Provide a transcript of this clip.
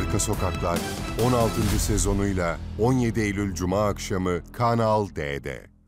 Arka Sokaklar 16. sezonuyla 17 Eylül Cuma akşamı Kanal D'de.